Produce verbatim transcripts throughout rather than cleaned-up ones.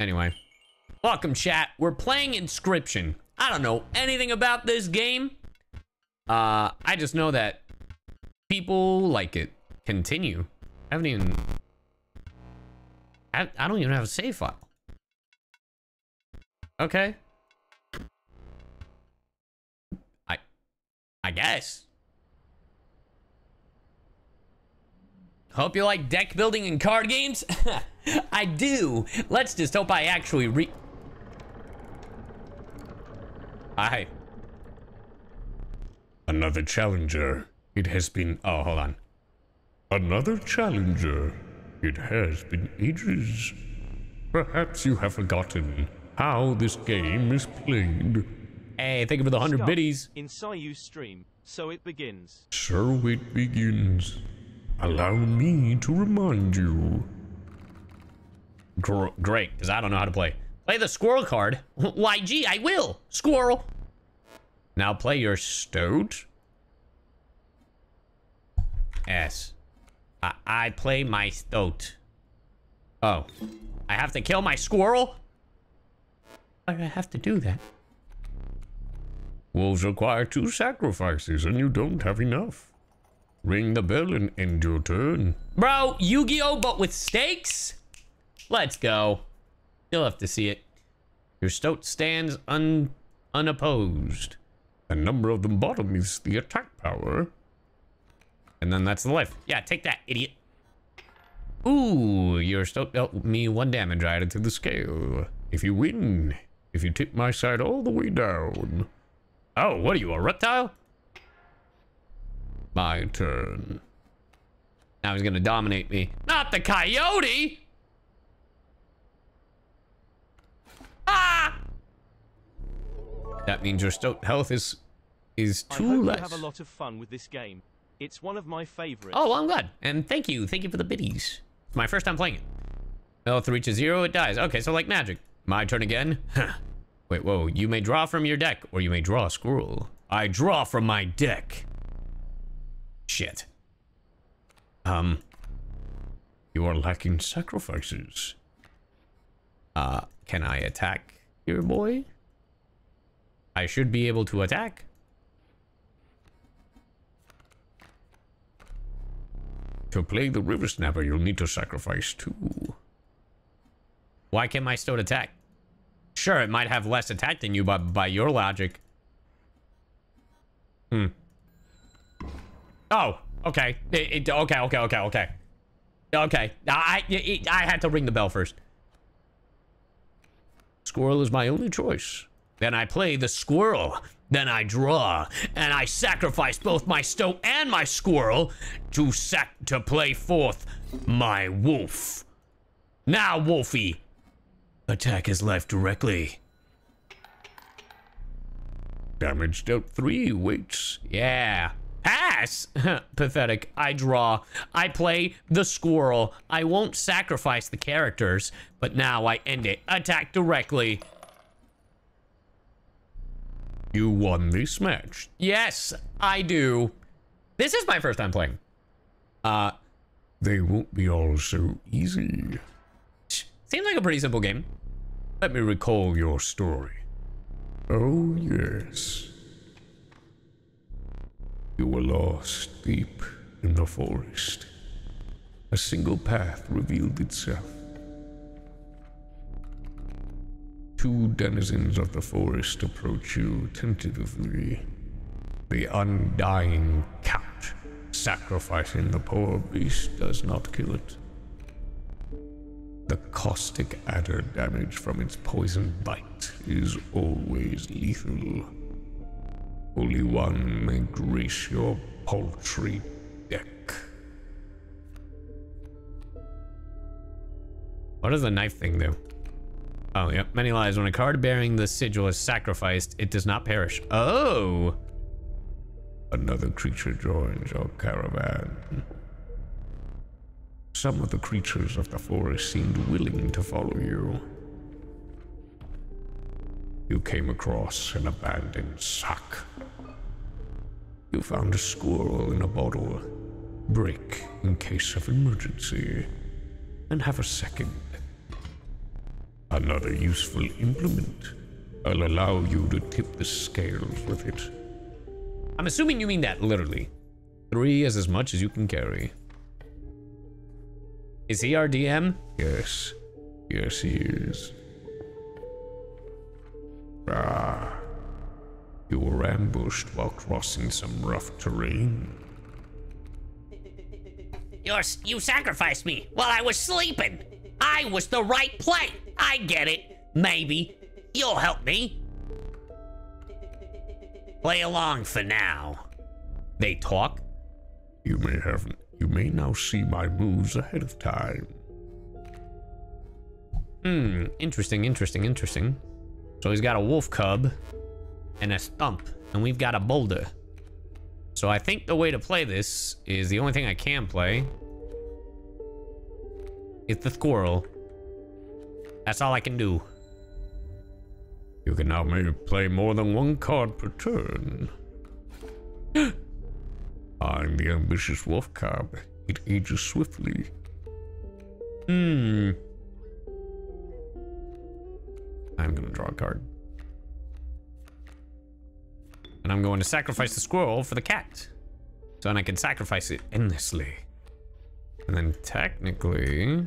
Anyway, welcome chat. We're playing Inscryption. I don't know anything about this game. Uh, I just know that people like it. Continue. I haven't even... I, I don't even have a save file. Okay. I... I guess. Hope you like deck building and card games. I do. Let's just hope I actually re... Hi. Another challenger. It has been... Oh, hold on. Another challenger. It has been ages. Perhaps you have forgotten how this game is played. Hey, thank you for the hundred biddies. In Cy Yu's stream, so it begins. So it begins. Allow me to remind you. Gr great, because I don't know how to play. Play the squirrel card. Why, gee, I will. Squirrel. Now play your stoat. S. I, I play my stoat. Oh. I have to kill my squirrel? Why do I have to do that? Wolves require two sacrifices, and you don't have enough. Ring the bell and end your turn. Bro, Yu-Gi-Oh, but with stakes? Let's go. You'll have to see it. Your stoat stands un unopposed. The number of the bottom is the attack power. And then that's the life. Yeah, take that, idiot. Ooh, your stoat dealt me one damage. I added to the scale. If you win, if you tip my side all the way down. Oh, what are you, a reptile? My turn. Now he's gonna dominate me. Not the coyote! Ah! That means your stoat health is is too less. I hope you have a lot of fun with this game. It's one of my favorites. Oh, well, I'm glad. And thank you. Thank you for the biddies. It's my first time playing it. Health reaches zero, it dies. Okay, so like magic. My turn again. Huh. Wait, whoa. You may draw from your deck, or you may draw a squirrel. I draw from my deck. Shit. Um. You are lacking sacrifices. Uh, can I attack here, boy? I should be able to attack. To play the river snapper, you'll need to sacrifice two. Why can't my stoat attack? Sure, it might have less attack than you, but by your logic. Hmm. Oh, okay. It, it, okay, okay, okay, okay. Okay. I, it, I had to ring the bell first. Squirrel is my only choice. Then I play the squirrel. Then I draw, and I sacrifice both my stoat and my squirrel to sac to play forth my wolf. Now, Wolfie, attack his life directly. Damage dealt three weights. Yeah. Pass! Pathetic. I draw. I play the squirrel. I won't sacrifice the characters, but now I end it. Attack directly. You won this match. Yes, I do. This is my first time playing. Uh, they won't be all so easy. Seems like a pretty simple game. Let me recall your story. Oh, yes. You were lost deep in the forest. A single path revealed itself. Two denizens of the forest approach you tentatively. The undying cat. Sacrificing the poor beast does not kill it. The caustic adder damage from its poison bite is always lethal. Only one may grace your paltry deck. What does the knife thing do? Oh, yep. Many lives. When a card bearing the sigil is sacrificed, it does not perish. Oh! Another creature joins your caravan. Some of the creatures of the forest seemed willing to follow you. You came across an abandoned sack. You found a squirrel in a bottle. Break in case of emergency. And have a second. A Another useful implement. I'll allow you to tip the scales with it. I'm assuming you mean that literally. Three is as much as you can carry. Is he our D M? Yes. Yes, he is. Ah. You were ambushed while crossing some rough terrain. You're, you sacrificed me while I was sleeping. I was the right play. I get it. Maybe. You'll help me. Play along for now. They talk. You may have. You may now see my moves ahead of time. Hmm. Interesting. Interesting. Interesting. So he's got a wolf cub and a stump, and we've got a boulder. So I think the way to play this is the only thing I can play. It's the squirrel. That's all I can do. You can now maybe play more than one card per turn. I'm the ambitious wolf cub. It ages swiftly. Hmm. I'm gonna draw a card. And I'm going to sacrifice the squirrel for the cat. So then I can sacrifice it endlessly. And then technically...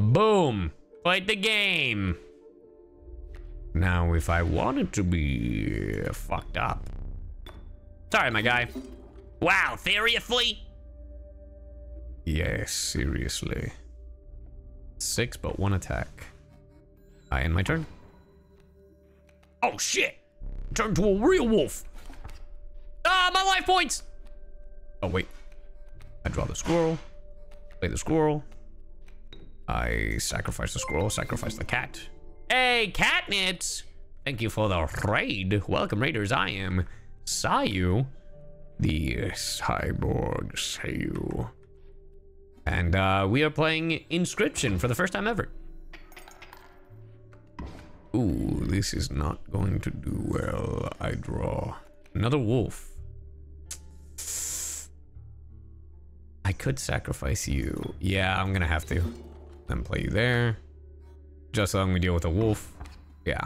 Boom! Played the game! Now if I wanted to be fucked up... Sorry, my guy. Wow, seriously? Yes, seriously. Six, but one attack. I end my turn. Oh, shit. Turned to a real wolf. Ah, my life points. Oh, wait. I draw the squirrel. Play the squirrel. I sacrifice the squirrel. Sacrifice the cat. Hey, catnips. Thank you for the raid. Welcome, raiders. I am Cy Yu, the cyborg Cy Yu. And uh, we are playing Inscryption for the first time ever. Ooh, this is not going to do well. I draw another wolf. I could sacrifice you. Yeah, I'm gonna have to. Then play you there. Just so I'm gonna deal with a wolf. Yeah.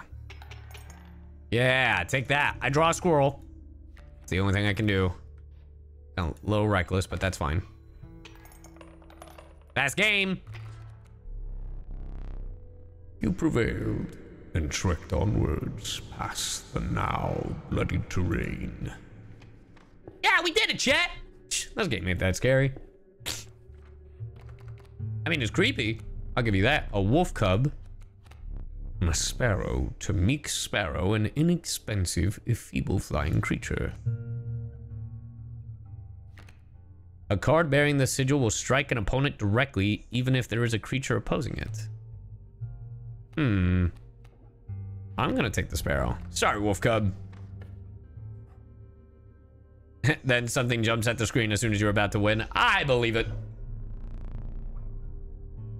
Yeah, take that. I draw a squirrel. It's the only thing I can do. A little reckless, but that's fine. Last game. You prevailed. And trekked onwards past the now bloody terrain. Yeah, we did it, chat! This game ain't that scary. I mean, it's creepy. I'll give you that. A wolf cub. And a sparrow. To meek sparrow, an inexpensive, if feeble-flying creature. A card bearing the sigil will strike an opponent directly, even if there is a creature opposing it. Hmm... I'm gonna take the sparrow. Sorry, wolf cub. Then something jumps at the screen as soon as you're about to win. I believe it.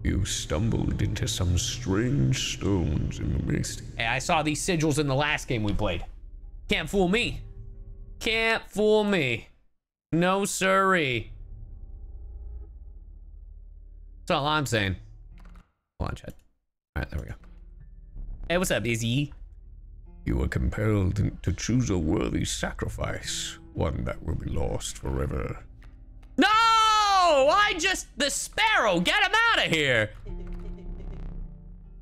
You stumbled into some strange stones in the mist. Hey, I saw these sigils in the last game we played. Can't fool me. Can't fool me. No siree. That's all I'm saying. Hold on, chat. All right, there we go. Hey, what's up, Izzy? You were compelled to choose a worthy sacrifice, one that will be lost forever. No! I just... The sparrow! Get him out of here!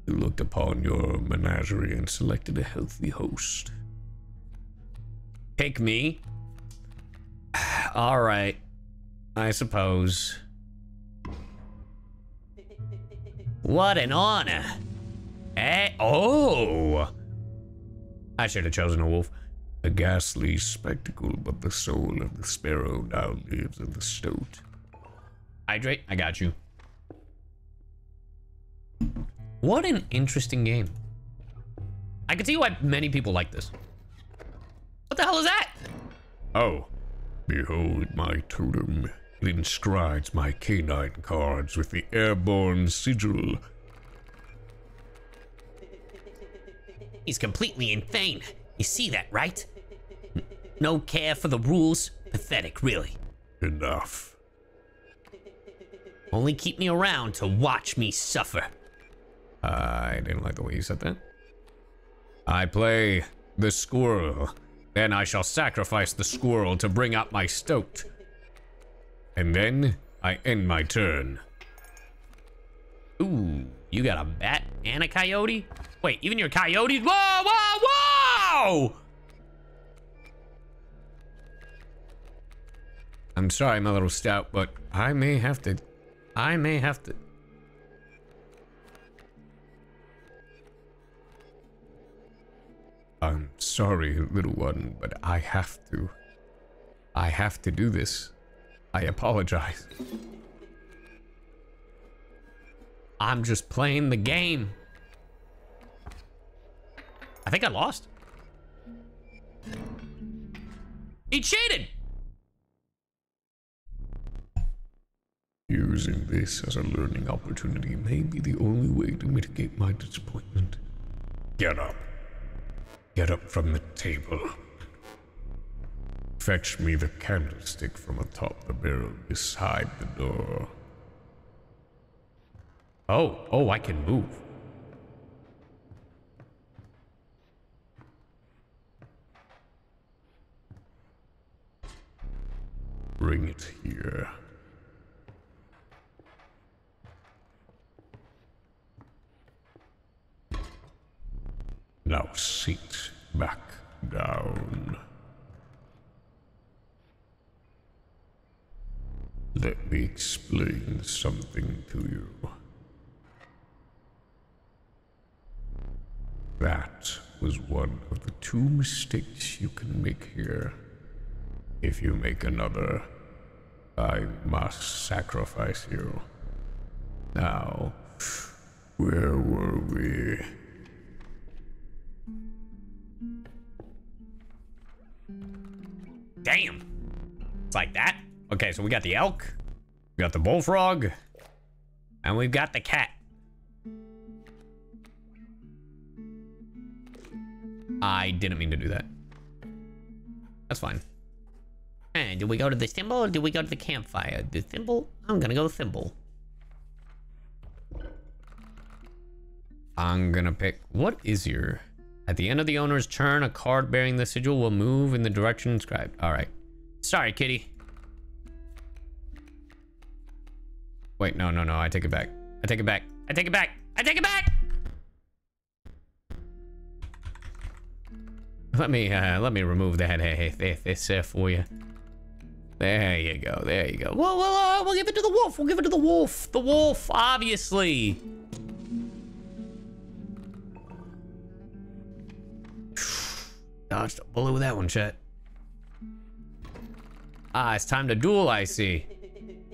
You looked upon your menagerie and selected a healthy host. Pick me? All right. I suppose. What an honor! Hey, oh! I should have chosen a wolf. A ghastly spectacle, but the soul of the sparrow now lives in the stoat. Hydrate, I got you. What an interesting game. I can see why many people like this. What the hell is that? Oh. Behold my totem. It inscribes my canine cards with the airborne sigil. He's completely insane. You see that, right? No care for the rules. Pathetic, really. Enough. Only keep me around to watch me suffer. Uh, I didn't like the way you said that. I play the squirrel. Then I shall sacrifice the squirrel to bring out my stoat. And then I end my turn. Ooh, you got a bat and a coyote? Wait, even your coyotes? Whoa, whoa, whoa! I'm sorry, my little stout, but I may have to... I may have to... I'm sorry, little one, but I have to. I have to do this. I apologize. I'm just playing the game. I think I lost. He cheated! Using this as a learning opportunity may be the only way to mitigate my disappointment. Get up. Get up from the table. Fetch me the candlestick from atop the barrel beside the door. Oh, oh, I can move. Bring it here. Now sit back down. Let me explain something to you. That was one of the two mistakes you can make here. If you make another, I must sacrifice you. Now, where were we? Damn! It's like that. Okay, so we got the elk, we got the bullfrog, and we've got the cat. I didn't mean to do that. That's fine. And do we go to the thimble or do we go to the campfire? The thimble? I'm gonna go thimble. I'm gonna pick... What is your... At the end of the owner's turn, a card bearing the sigil will move in the direction inscribed. Alright. Sorry, kitty. Wait, no, no, no. I take it back. I take it back. I take it back. I take it back! Let me, uh, let me remove that this uh, for you. There you go. There you go. Whoa, whoa, whoa. We'll give it to the wolf. We'll give it to the wolf. The wolf, obviously. Dodged a bullet with that one, chat. Ah, it's time to duel, I see.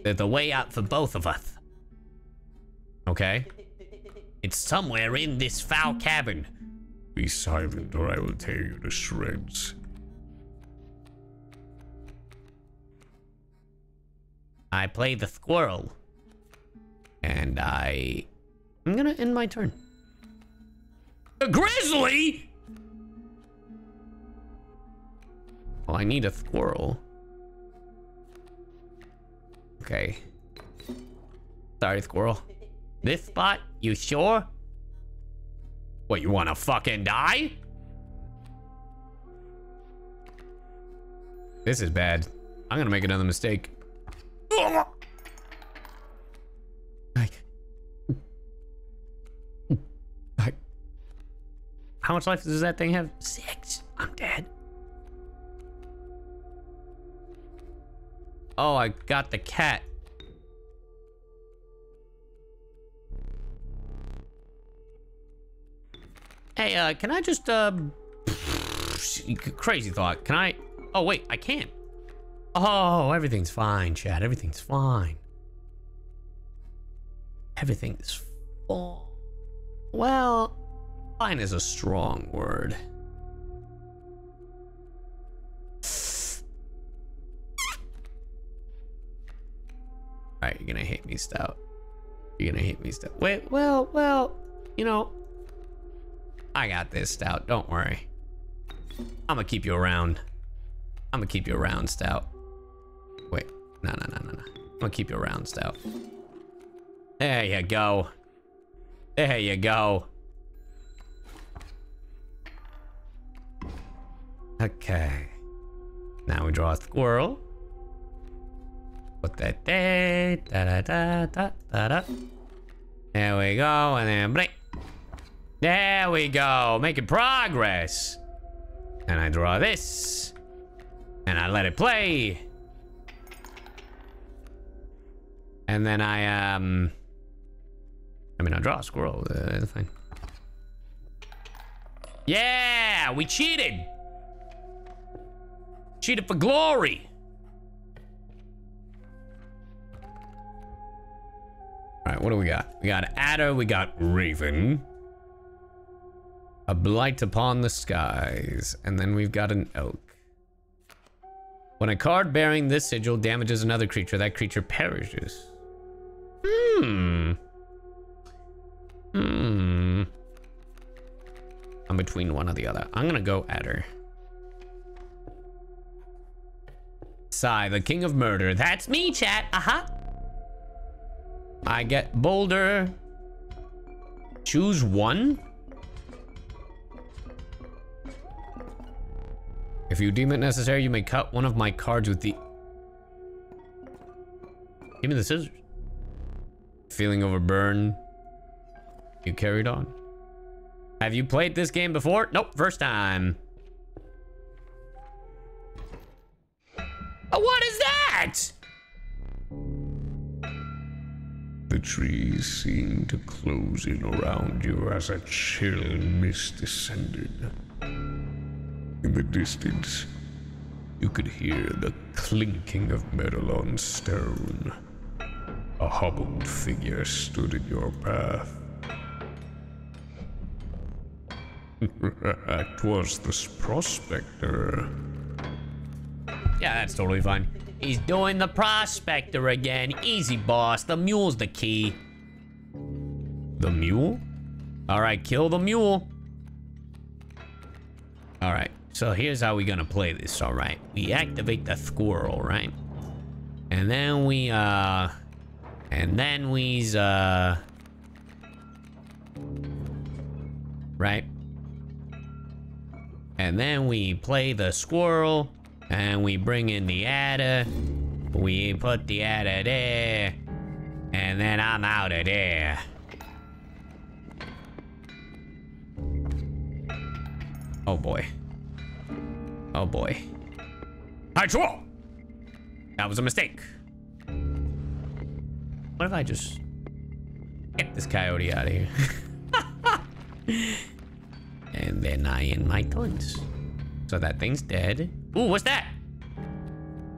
There's a way out for both of us. Okay. It's somewhere in this foul cabin. Be silent or I will tear you to shreds. I play the squirrel. And I... I'm gonna end my turn. The grizzly?! Well, I need a squirrel. Okay. Sorry, squirrel. This spot? You sure? What, you wanna fucking die? This is bad. I'm gonna make another mistake. Ugh! I... I... How much life does that thing have? Six. I'm dead. Oh, I got the cat. Hey, uh, can I just, uh, crazy thought. Can I, oh wait, I can't. Oh, everything's fine, chat. Everything's fine. Everything's fine. Well, fine is a strong word. Alright, you're gonna hate me, stout. You're gonna hate me, stout. Wait, well, well, you know. I got this, stout. Don't worry. I'm gonna keep you around. I'm gonna keep you around, stout. Wait. No, no, no, no, no. I'm gonna keep you around, stout. There you go. There you go. Okay. Now we draw a squirrel. Put that there. Da da da da da da. There we go. And then blink. There we go. Making progress. And I draw this. And I let it play. And then I, um... I mean, I draw a squirrel. Uh, the thing. Yeah! We cheated! Cheated for glory! Alright, what do we got? We got adder, we got raven. A blight upon the skies. And then we've got an elk. When a card bearing this sigil damages another creature, that creature perishes. Hmm. Hmm. I'm between one or the other. I'm gonna go adder. Cy, the king of murder. That's me, chat. Uh-huh. I get bolder. Choose one. If you deem it necessary, you may cut one of my cards with the... Give me the scissors. Feeling overburn. You carried on. Have you played this game before? Nope, first time. Oh, what is that? The trees seemed to close in around you as a chill mist descended. In the distance, you could hear the clinking of metal on stone. A hobbled figure stood in your path. Twas the prospector. Yeah, that's totally fine. He's doing the prospector again. Easy, boss. The mule's the key. The mule? Alright, kill the mule. Alright. So here's how we're gonna play this, alright? We activate the squirrel, right? And then we, uh... And then we's, uh... Right? And then we play the squirrel. And we bring in the adder. We put the adder there. And then I'm out of there. Oh boy. Oh boy. I draw! That was a mistake. What if I just get this coyote out of here? And then I end my turns. So that thing's dead. Ooh, what's that?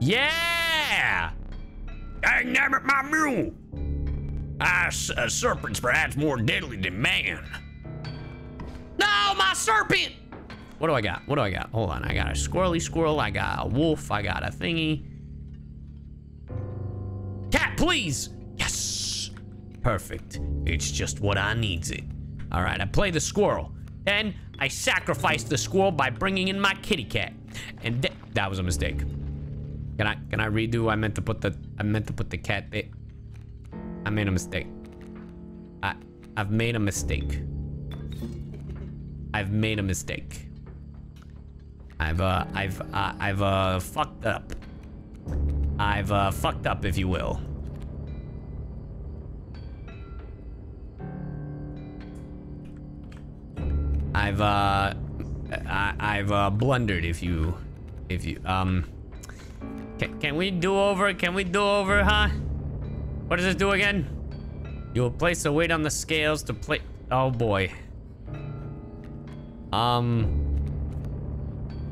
Yeah! Dang, damn it, my mule! Ah, a serpent's perhaps more deadly than man. No, my serpent! What do I got? What do I got? Hold on. I got a squirrely squirrel. I got a wolf. I got a thingy. Cat, please! Yes! Perfect. It's just what I needs it. All right, I play the squirrel. Then I sacrifice the squirrel by bringing in my kitty cat. And th that was a mistake. Can I can I redo? I meant to put the I meant to put the cat there. I made a mistake. I I've made a mistake. I've made a mistake. I've, uh, I've, uh, I've, uh, fucked up. I've, uh, fucked up, if you will. I've, uh, I, I've, uh, blundered, if you, if you, um, can, can we do over, can we do over, huh? What does this do again? You will place a weight on the scales to play, oh boy. Um...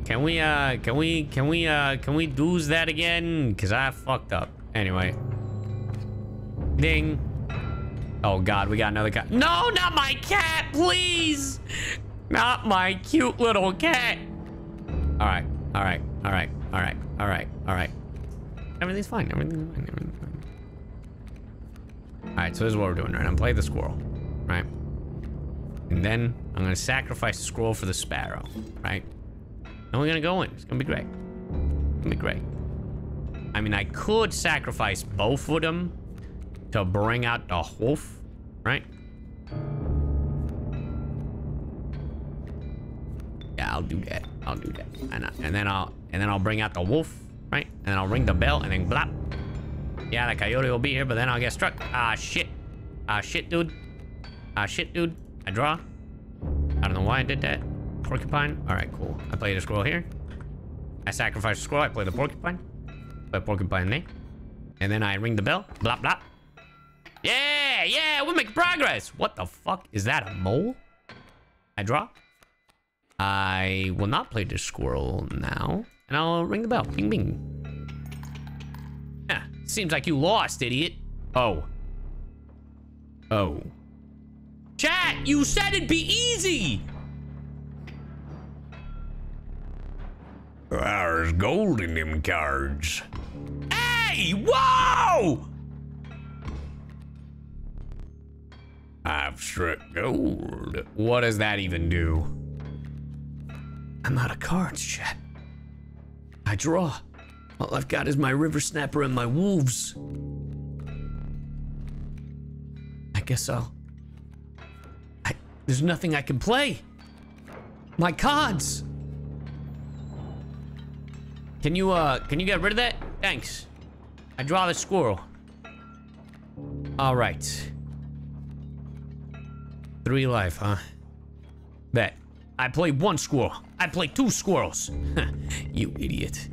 Can we, uh, can we, can we, uh, can we do that again? Because I fucked up. Anyway. Ding. Oh, God, we got another cat. No, not my cat, please. Not my cute little cat. All right, all right, all right, all right, all right, all right. Everything's fine, everything's fine, everything's fine. All right, so this is what we're doing, right? I'm playing the squirrel, right? And then I'm going to sacrifice the squirrel for the sparrow, right? And we're gonna go in. It's gonna be great. It's gonna be great. I mean, I could sacrifice both of them, to bring out the wolf, right? Yeah, I'll do that. I'll do that. And, I, and then I'll and then I'll bring out the wolf, right? And then I'll ring the bell and then blop. Yeah, the coyote will be here, but then I'll get struck. Ah, shit. Ah, shit, dude. Ah, shit, dude. I draw. I don't know why I did that. Porcupine. All right, cool. I play the squirrel here. I sacrifice the squirrel. I play the porcupine. Play porcupine there. And then I ring the bell. Blop, blop. Yeah, yeah, we make progress. What the fuck? Is that a mole? I draw. I will not play the squirrel now. And I'll ring the bell. Bing, bing. Yeah, seems like you lost, idiot. Oh. Oh. Chat, you said it'd be easy. There's gold in them cards. Hey, whoa! I've struck gold. What does that even do? I'm out of cards, chat. I draw. All I've got is my river snapper and my wolves. I guess I'll... I, there's nothing I can play. My cards. Can you, uh, can you get rid of that? Thanks. I draw the squirrel. All right. Three life, huh? Bet. I played one squirrel. I played two squirrels. You idiot.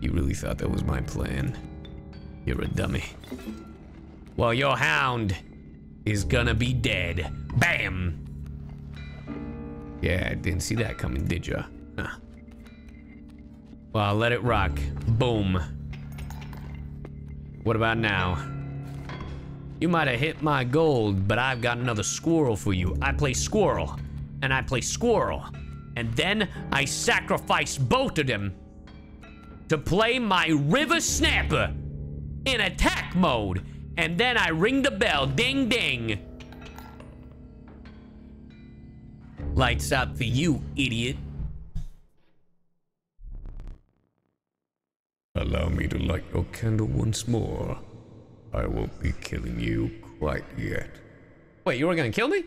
You really thought that was my plan. You're a dummy. Well, your hound is gonna be dead. Bam! Yeah, I didn't see that coming, did ya? Huh. Well, I'll let it rock. Boom. What about now? You might have hit my gold, but I've got another squirrel for you. I play squirrel, and I play squirrel, and then I sacrifice both of them to play my river snapper in attack mode, and then I ring the bell. Ding, ding. Lights out for you, idiot. Allow me to light your candle once more. I won't be killing you quite yet. Wait, you were gonna kill me?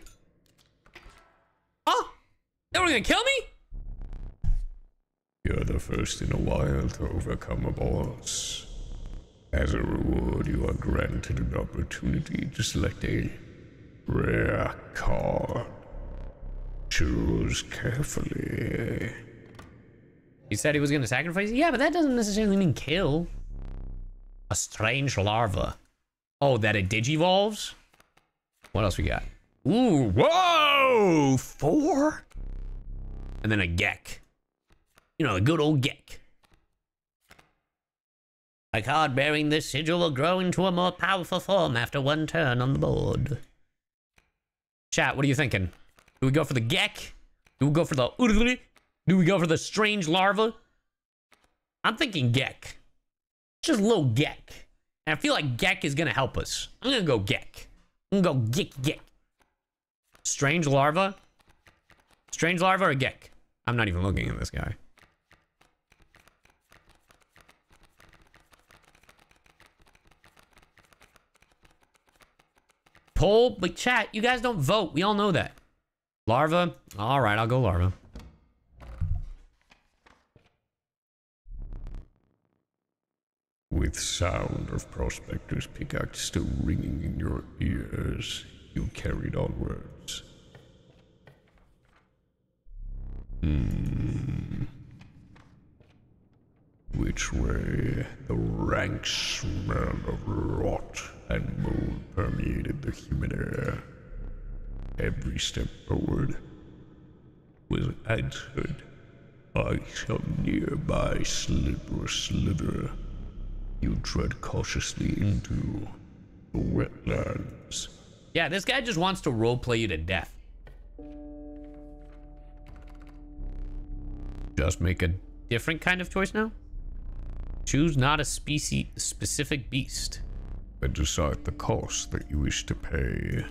Huh? They were gonna kill me? You're the first in a while to overcome a boss. As a reward, you are granted an opportunity to select a rare card. Choose carefully. He said he was going to sacrifice? Yeah, but that doesn't necessarily mean kill. A strange larva. Oh, that it digivolves? What else we got? Ooh, whoa! Four? And then a Gek. You know, the good old Gek. A card bearing this sigil will grow into a more powerful form after one turn on the board. Chat, what are you thinking? Do we go for the Gek? Do we go for the Urgri? Do we go for the strange larva? I'm thinking Gek. Just a little Gek. And I feel like Gek is going to help us. I'm going to go Gek. I'm going to go Gek Gek. Strange larva? Strange larva or Gek? I'm not even looking at this guy. Poll, but chat, you guys don't vote. We all know that. Larva? All right, I'll go larva. With sound of Prospector's pickaxe still ringing in your ears, you carried onwards. Hmm. Which way the rank smell of rot and mold permeated the humid air. Every step forward was answered by some nearby slip or slither. You tread cautiously into the wetlands. Yeah, this guy just wants to roleplay you to death. Just make a different kind of choice now? Choose not a species specific beast. And decide the cost that you wish to pay.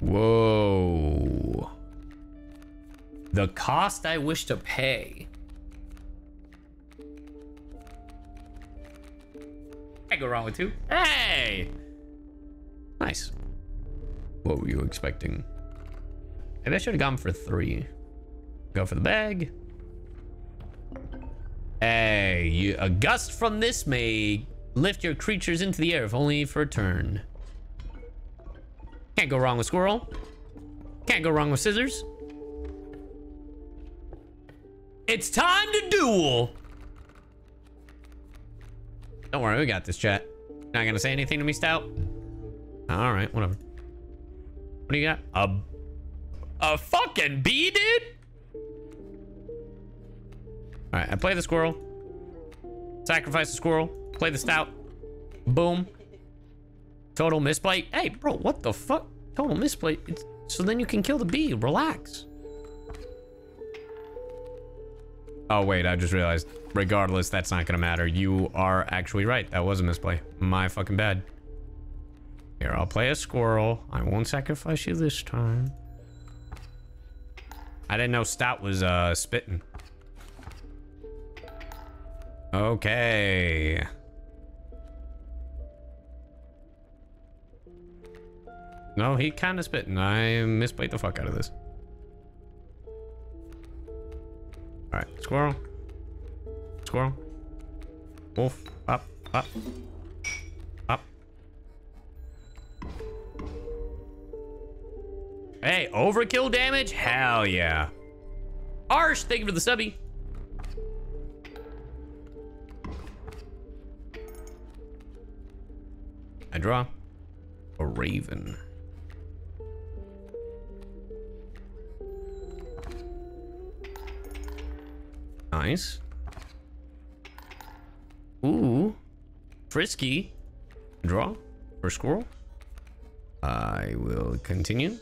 Whoa. The cost I wish to pay. Can't go wrong with two. Hey! Nice. What were you expecting? Maybe I should have gone for three. Go for the bag. Hey, you, a gust from this may lift your creatures into the air, if only for a turn. Can't go wrong with squirrel. Can't go wrong with scissors. It's time to duel. Don't worry, we got this, chat. Not gonna say anything to me, Stout? All right, whatever. What do you got? A, a fucking bee, dude? All right, I play the squirrel. Sacrifice the squirrel. Play the stout. Boom. Total misplay. Hey, bro, what the fuck? Total misplay. It's, so then you can kill the bee. Relax. Oh, wait, I just realized. Regardless, that's not gonna matter. You are actually right. That was a misplay. My fucking bad. Here, I'll play a squirrel. I won't sacrifice you this time. I didn't know Stout was uh, spitting. Okay. No, he kind of spitting. I misplayed the fuck out of this. All right, squirrel. Squirrel. Wolf. Up. Up. Up. Hey, overkill damage? Hell yeah. Arsh, thank you for the subby. I draw a raven. Nice. Ooh, frisky. Draw for squirrel. I will continue.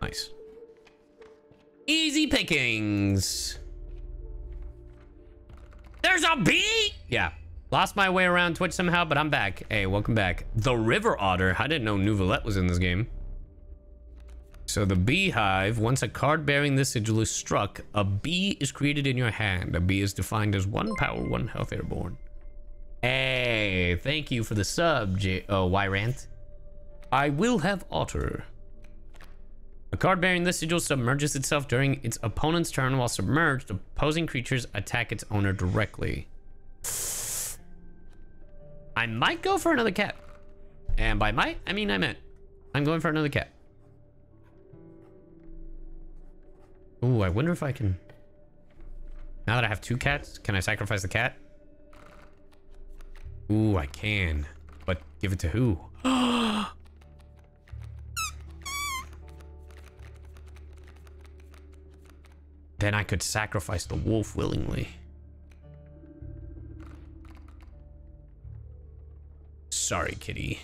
Nice. Easy pickings. There's a bee. Yeah, lost my way around Twitch somehow, but I'm back. Hey, welcome back. The river otter. I didn't know Nouvellet was in this game. So the beehive, once a card bearing this sigil is struck, a bee is created in your hand. A bee is defined as one power, one health airborne. Hey, thank you for the sub, J uh, Wyrant. I will have otter. A card bearing this sigil submerges itself during its opponent's turn. While submerged, opposing creatures attack its owner directly. I might go for another cat. And by might, I mean I meant. I'm going for another cat. Ooh, I wonder if I can... Now that I have two cats, can I sacrifice the cat? Ooh, I can. But give it to who? Then I could sacrifice the wolf willingly. Sorry, kitty.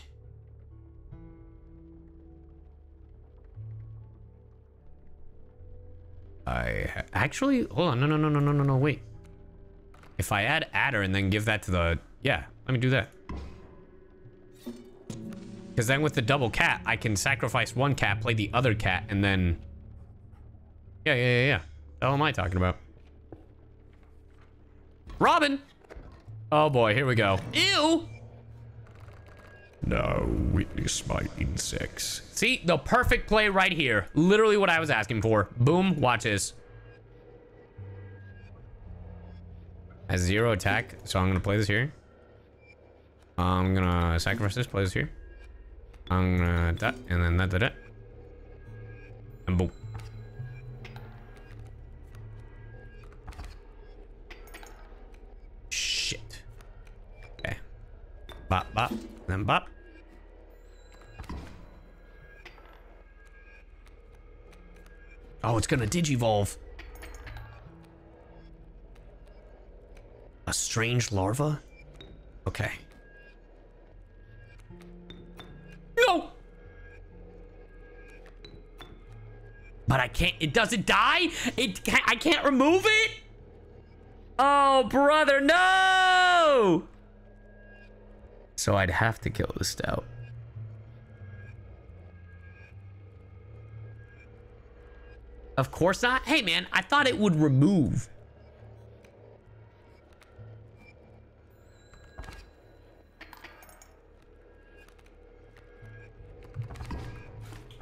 I actually, hold on, no, no, no, no, no, no, no, wait. If I add adder and then give that to the, yeah, let me do that. Because then with the double cat, I can sacrifice one cat, play the other cat, and then, yeah, yeah, yeah, yeah. What the hell am I talking about? Robin! Oh boy, here we go. Ew! Now witness my insects. See, the perfect play right here. Literally what I was asking for. Boom, watch this. Has zero attack, so I'm gonna play this here. I'm gonna sacrifice this, play this here. I'm gonna that, and then that, that, that. And boom. Shit. Okay. Bop, bop, then bop. Oh, it's gonna digivolve. A strange larva? Okay. No! But I can't, it doesn't die? It can't, I can't remove it? Oh, brother, no! So I'd have to kill the stout. Of course not. Hey, man, I thought it would remove.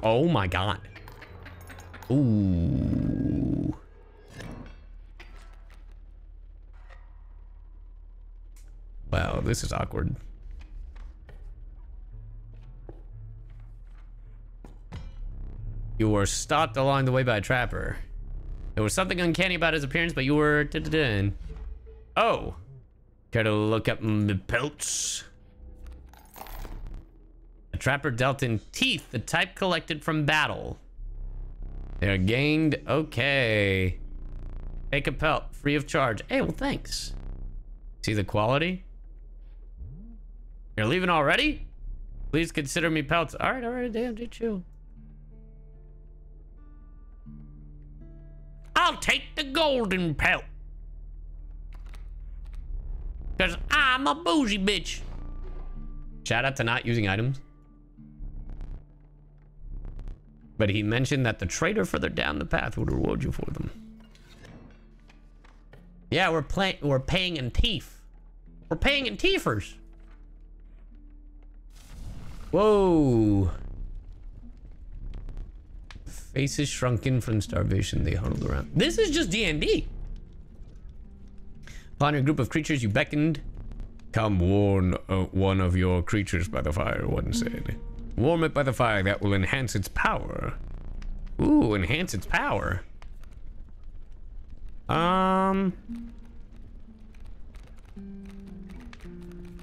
Oh my god. Ooh. Wow, this is awkward. You were stopped along the way by a trapper. There was something uncanny about his appearance, but you were... Da -da -da. Oh. Care to look up my pelts? A trapper dealt in teeth, the type collected from battle. They are gained. Okay. Take a pelt, free of charge. Hey, well, thanks. See the quality? You're leaving already? Please consider me pelts. All right, all right, damn, do chill. I'll take the golden pelt. Cause I'm a bougie bitch. Shout out to not using items. But he mentioned that the trader further down the path would reward you for them. Yeah, we're playing. We're paying in teeth. We're paying in teethers. Whoa. Faces shrunken from starvation, they huddled around. This is just D and D. Upon your group of creatures, you beckoned. Come warn uh, one of your creatures by the fire, one said. Warm it by the fire, that will enhance its power. Ooh, enhance its power. Um.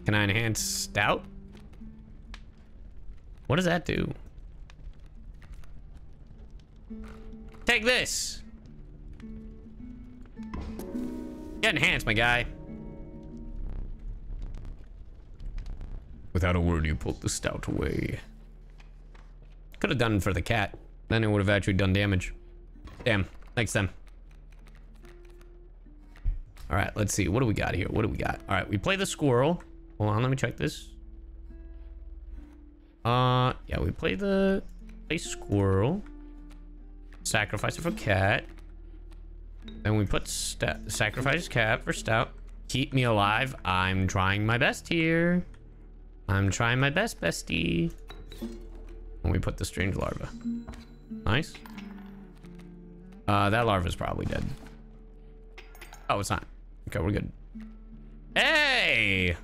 Can I enhance stout? What does that do? Take this. Get enhanced, my guy. Without a word, you pulled the stout away. Could have done for the cat. Then it would have actually done damage. Damn. Thanks, then. All right, let's see. What do we got here? What do we got? All right, we play the squirrel. Hold on, let me check this. Uh, yeah, we play the play squirrel. Sacrifice it for cat. Then we put sacrifice cat for stout. Keep me alive. I'm trying my best here. I'm trying my best, bestie. And we put the strange larva. Nice. Uh, that larva's probably dead. Oh, it's not. Okay, we're good. Hey!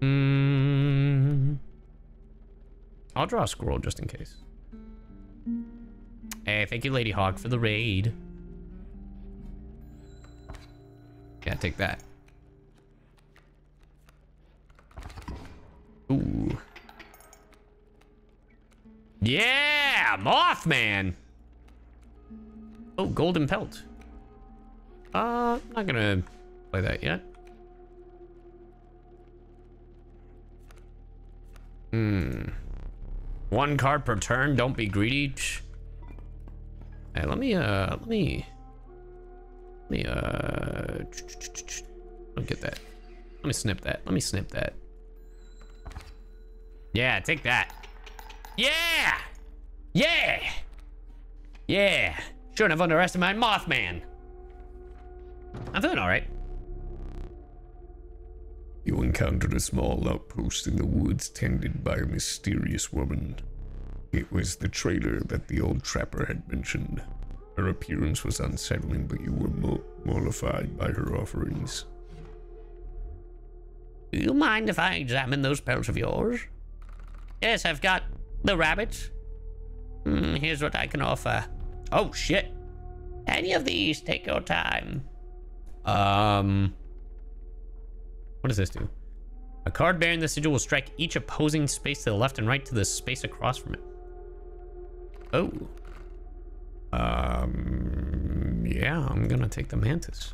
Mm. I'll draw a squirrel just in case. Hey, thank you, Lady Hawk, for the raid. Yeah, take that. Ooh. Yeah! Mothman! Oh, golden pelt. Uh, I'm not gonna play that yet. Hmm. One card per turn, don't be greedy. Hey, let me, uh, let me, let me, uh, don't get that. Let me snip that. Let me snip that. Yeah, take that. Yeah! Yeah! Yeah! Shouldn't have underestimated Mothman. I'm doing all right. You encountered a small outpost in the woods tended by a mysterious woman. It was the trailer that the old trapper had mentioned. Her appearance was unsettling, but you were mo mollified by her offerings. Do you mind if I examine those pelts of yours? Yes, I've got the rabbits. Hmm, here's what I can offer. Oh, shit. Any of these, take your time. Um, what does this do? A card bearing the sigil will strike each opposing space to the left and right to the space across from it. Oh. Um, yeah, I'm gonna take the mantis.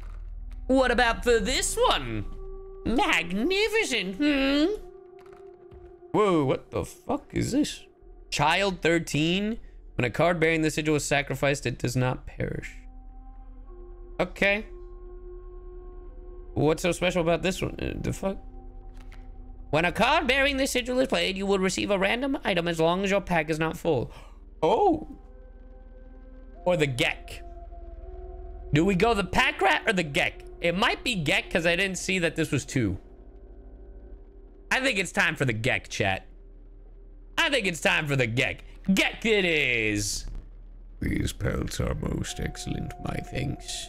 What about for this one? Magnificent, hmm? Whoa, what the fuck is this? Child thirteen? When a card bearing the sigil is sacrificed, it does not perish. Okay. What's so special about this one? Uh, the fuck? When a card bearing the sigil is played, you will receive a random item as long as your pack is not full. Oh. Or the Gek. Do we go the pack rat or the Gek? It might be Gek because I didn't see that this was two. I think it's time for the Gek, chat. I think it's time for the Gek. Gek it is. These pelts are most excellent, my thanks.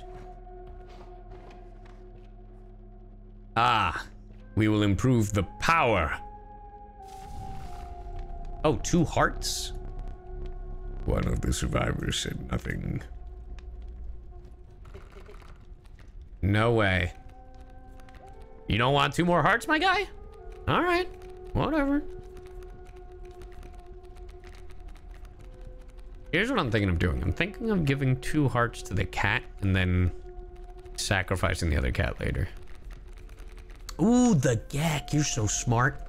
Ah, we will improve the power. Oh, two hearts? One of the survivors said nothing. No way. You don't want two more hearts, my guy? All right, whatever. Here's what I'm thinking of doing. I'm thinking of giving two hearts to the cat and then sacrificing the other cat later. Ooh, the Gek, you're so smart.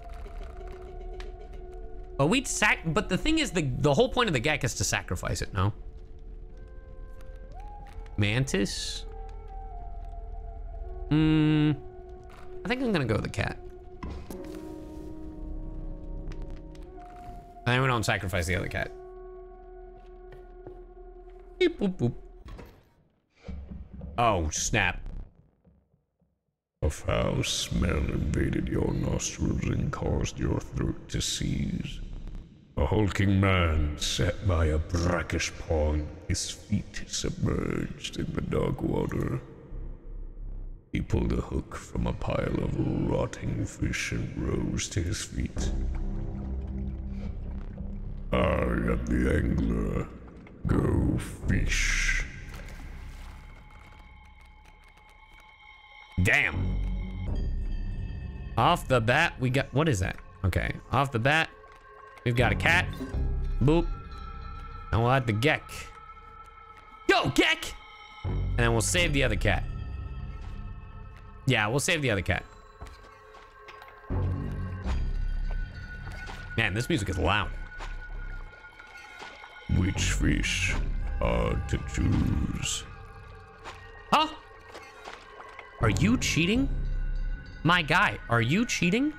But we'd sac but the thing is, the the whole point of the Gek is to sacrifice it, no? Mantis? Hmm. I think I'm gonna go with the cat. And then we don't sacrifice the other cat. Beep, boop, boop. Oh, snap. A foul smell invaded your nostrils and caused your throat to seize. A hulking man sat by a brackish pond, his feet submerged in the dark water. He pulled a hook from a pile of rotting fish and rose to his feet. I am the angler. Go fish. Damn. Off the bat, we got... What is that? Okay. Off the bat, we've got a cat. Boop. And we'll add the Gek. Go, Gek! And then we'll save the other cat. Yeah, we'll save the other cat. Man, this music is loud. Which fish are to choose? Huh? Are you cheating? My guy, are you cheating?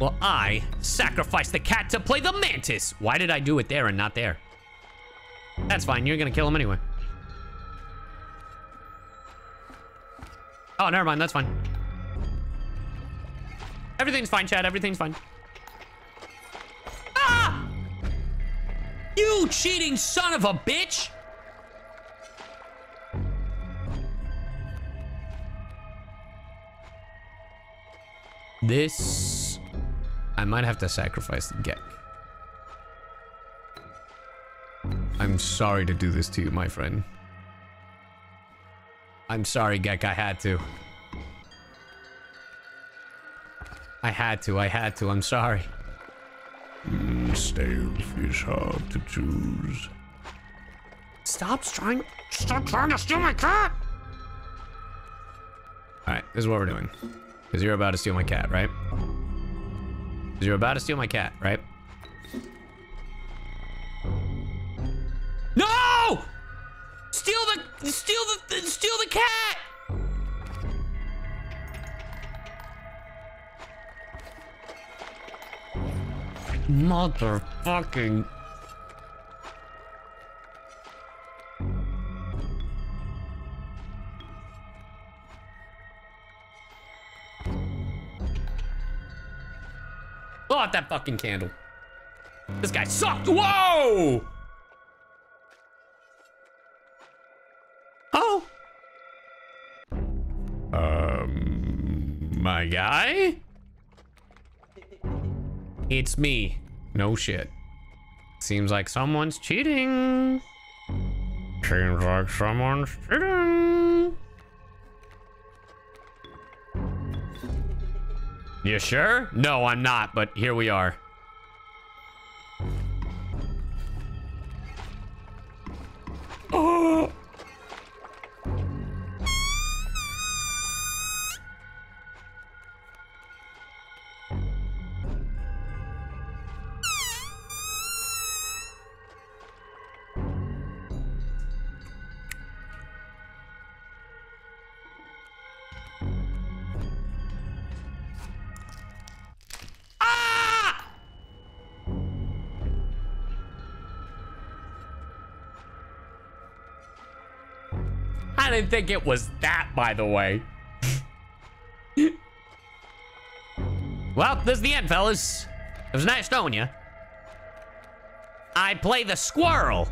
Well, I sacrificed the cat to play the mantis. Why did I do it there and not there? That's fine. You're going to kill him anyway. Oh, never mind. That's fine. Everything's fine, Chad. Everything's fine. Ah! You cheating son of a bitch! This... I might have to sacrifice the Gek. I'm sorry to do this to you, my friend. I'm sorry, Gek, I had to. I had to, I had to, I'm sorry. Mm, stale fish hard to choose. Stop trying... Stop trying to steal my cat! Alright, this is what we're doing. Because you're about to steal my cat, right? Because you're about to steal my cat, right? No! Steal the, steal the, steal the cat! Motherfucking... Blow out that fucking candle. This guy sucked. Whoa! Oh. Um, my guy? It's me. No shit. Seems like someone's cheating. Seems like someone's cheating. You sure? No, I'm not, but here we are. Oh. I didn't think it was that, by the way. Well, this is the end, fellas. It was nice knowing you. I play the squirrel,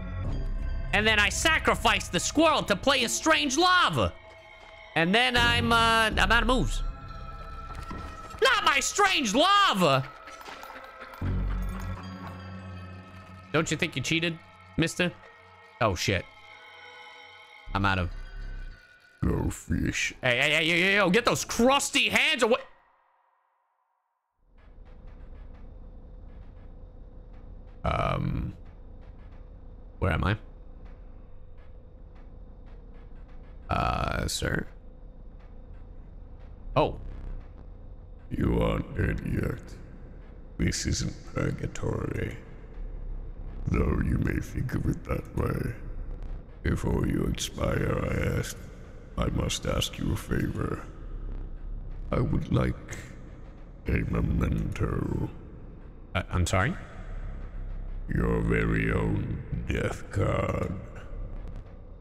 and then I sacrifice the squirrel to play a strange lava, and then I'm uh, I'm out of moves. Not my strange lava. Don't you think you cheated, mister? Oh shit! I'm out of. Go fish. Hey, hey, hey, yo, yo, get those crusty hands away. Um, where am I? Uh, sir? Oh. You aren't dead yet. This isn't purgatory. Though you may think of it that way. Before you expire, I ask, I must ask you a favor. I would like a memento. Uh, I'm sorry? Your very own death card.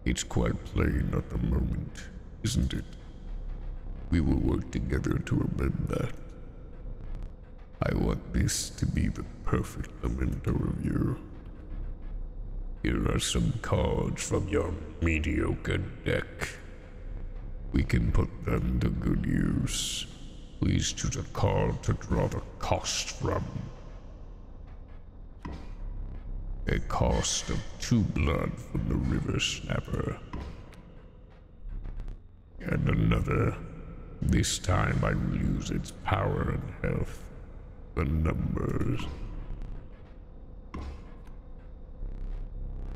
It's quite plain at the moment, isn't it? We will work together to amend that. I want this to be the perfect memento of you. Here are some cards from your mediocre deck. We can put them to good use. Please choose a card to draw the cost from. A cost of two blood from the river snapper. And another. This time I will use its power and health. The numbers.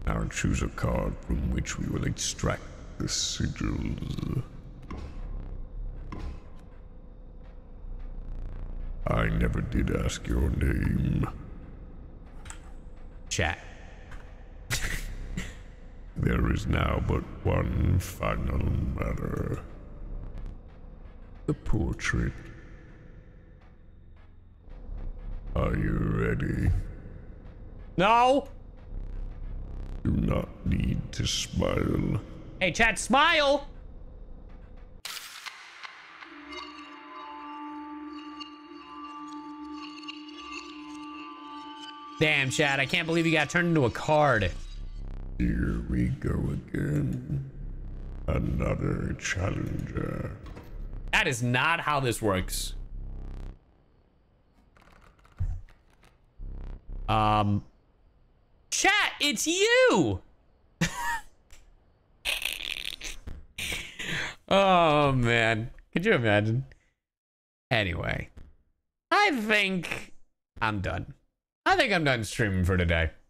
Now choose a card from which we will extract the sigils. I never did ask your name. Chat. There is now but one final matter. The portrait. Are you ready? No! Do not need to smile. Hey, chat, smile! Damn, Chad, I can't believe you got turned into a card. Here we go again. Another challenger. That is not how this works. Um. Chat, it's you! Oh, man. Could you imagine? Anyway. I think I'm done. I think I'm done streaming for today.